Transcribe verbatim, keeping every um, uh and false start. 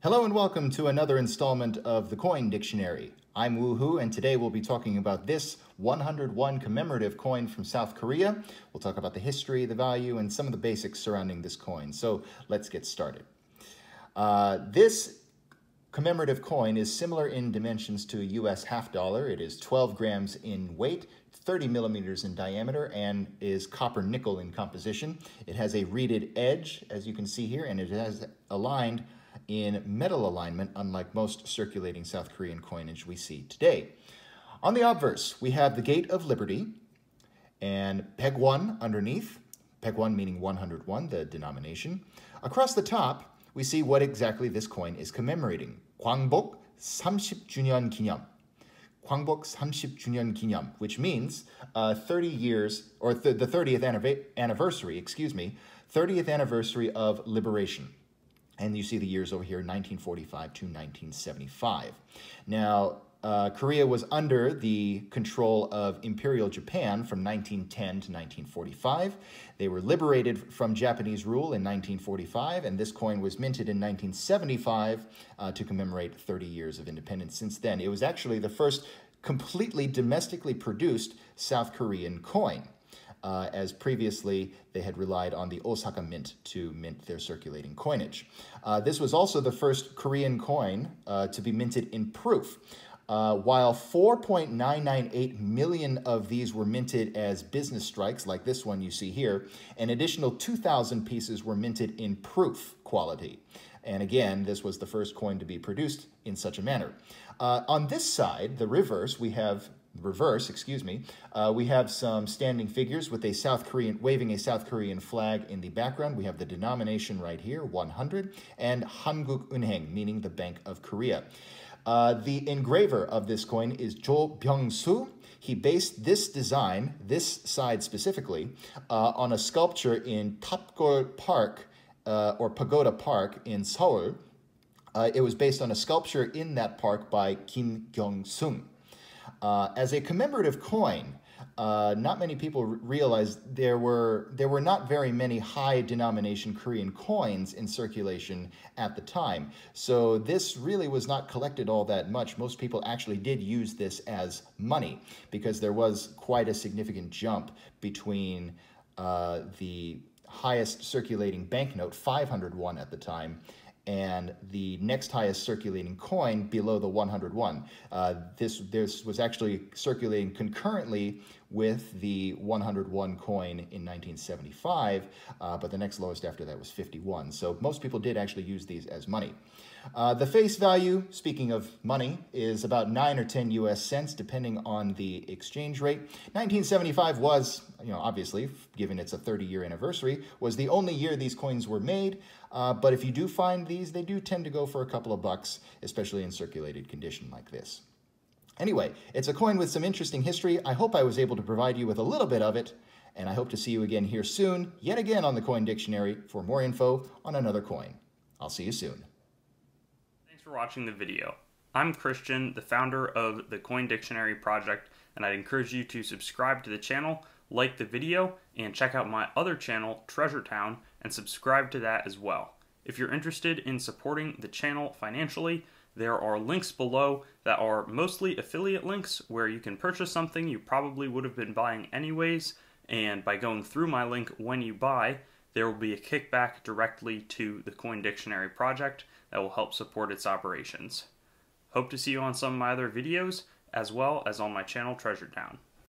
Hello and welcome to another installment of The Coin Dictionary. I'm Woohoo, and today we'll be talking about this one hundred one commemorative coin from South Korea. We'll talk about the history, the value, and some of the basics surrounding this coin. So let's get started. Uh, this commemorative coin is similar in dimensions to a U S half dollar. It is twelve grams in weight, thirty millimeters in diameter, and is copper nickel in composition. It has a reeded edge, as you can see here, and it has aligned in metal alignment, unlike most circulating South Korean coinage we see today. On the obverse, we have the Gate of Liberty and Baegwon underneath, Baegwon meaning one hundred one, the denomination. Across the top, we see what exactly this coin is commemorating. 광복 삼십 주년 기념. 광복 삼십 주년 기념, which means uh, thirty years, or th the thirtieth anniversary, excuse me, thirtieth anniversary of liberation. And you see the years over here, nineteen forty-five to nineteen seventy-five. Now, uh, Korea was under the control of Imperial Japan from nineteen ten to nineteen forty-five. They were liberated from Japanese rule in nineteen forty-five, and this coin was minted in nineteen seventy-five uh, to commemorate thirty years of independence since then. It was actually the first completely domestically produced South Korean coin. Uh, as previously they had relied on the Osaka Mint to mint their circulating coinage. Uh, this was also the first Korean coin uh, to be minted in proof. Uh, while four point nine nine eight million of these were minted as business strikes, like this one you see here, an additional two thousand pieces were minted in proof quality. And again, this was the first coin to be produced in such a manner. Uh, on this side, the reverse, we have reverse, excuse me, uh, we have some standing figures with a South Korean, waving a South Korean flag in the background. We have the denomination right here, one hundred, and Hanguk Unheng, meaning the Bank of Korea. Uh, the engraver of this coin is Jo Byung-soo. He based this design, this side specifically, uh, on a sculpture in Tapgol Park, uh, or Pagoda Park in Seoul. Uh, it was based on a sculpture in that park by Kim Gyeong Sung. Uh, as a commemorative coin, uh, not many people realize there were there were not very many high denomination Korean coins in circulation at the time. So this really was not collected all that much. Most people actually did use this as money because there was quite a significant jump between uh, the highest circulating banknote, five hundred won at the time, and the next highest circulating coin below the one hundred won. Uh, this, this was actually circulating concurrently with the one hundred won coin in nineteen seventy-five, uh, but the next lowest after that was fifty-one. So most people did actually use these as money. Uh, the face value, speaking of money, is about nine or ten U S cents, depending on the exchange rate. nineteen seventy-five was, you know, obviously, given it's a thirty-year anniversary, was the only year these coins were made. Uh, but if you do find these, they do tend to go for a couple of bucks, especially in circulated condition like this. Anyway, it's a coin with some interesting history. I hope I was able to provide you with a little bit of it, and I hope to see you again here soon, yet again on the Coin Dictionary, for more info on another coin. I'll see you soon. Thanks for watching the video. I'm Christian, the founder of the Coin Dictionary Project, and I'd encourage you to subscribe to the channel, like the video, and check out my other channel, Treasure Town, and subscribe to that as well. If you're interested in supporting the channel financially, there are links below that are mostly affiliate links where you can purchase something you probably would have been buying anyways, and by going through my link when you buy, there will be a kickback directly to the Coin Dictionary Project that will help support its operations. Hope to see you on some of my other videos, as well as on my channel Treasure Town.